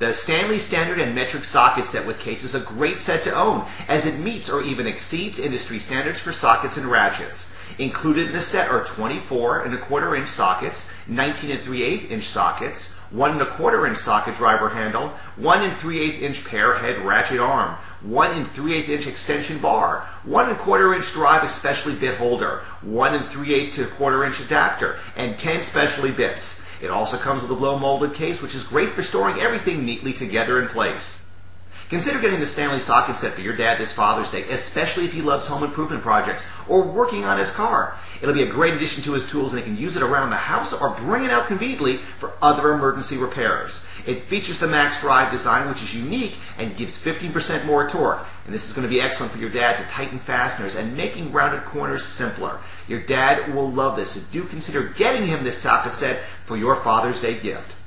The Stanley standard and metric socket set with case is a great set to own, as it meets or even exceeds industry standards for sockets and ratchets. Included in the set are 24¼ inch sockets, 19 3/8 inch sockets, 1¼ inch socket driver handle, 1 3/8 inch pair head ratchet arm, 1 3/8 inch extension bar, 1¼ inch drive especially bit holder, 1 3/8 to 1/4 inch adapter, and 10 specialty bits. It also comes with a blow molded case, which is great for storing everything neatly together in place. Consider getting the Stanley socket set for your dad this Father's Day, especially if he loves home improvement projects or working on his car. It'll be a great addition to his tools, and he can use it around the house or bring it out conveniently for other emergency repairs. It features the Max Drive design, which is unique and gives 15% more torque. And this is going to be excellent for your dad to tighten fasteners and making rounded corners simpler. Your dad will love this, so do consider getting him this socket set for your Father's Day gift.